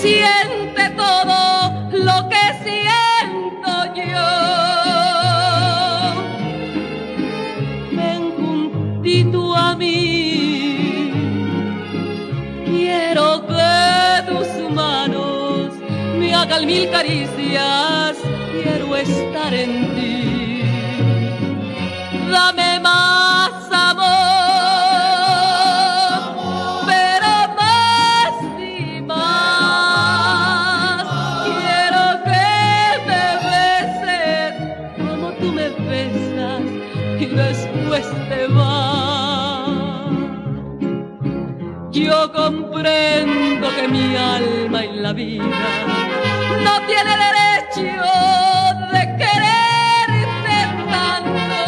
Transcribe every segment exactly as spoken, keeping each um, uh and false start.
siente todo lo que siento yo. Ven juntito a mí, quiero que tus manos me hagan mil caricias, quiero estar en ti. Dame más amor, después te vas. Yo comprendo que mi alma en la vida no tiene derecho de quererte tanto,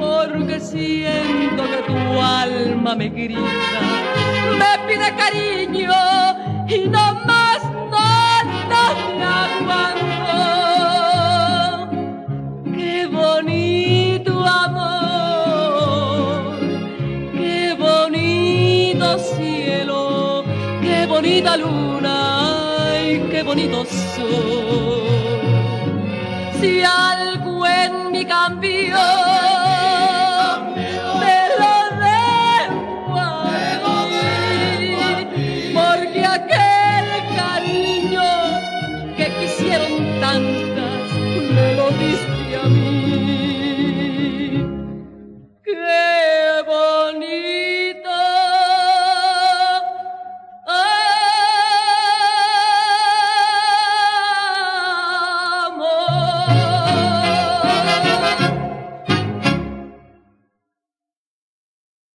porque siento que tu alma me grita, me pide cariño y no más, no, no me aguanto. Cielo, qué bonita luna y qué bonito sol. Si algo en mi cambio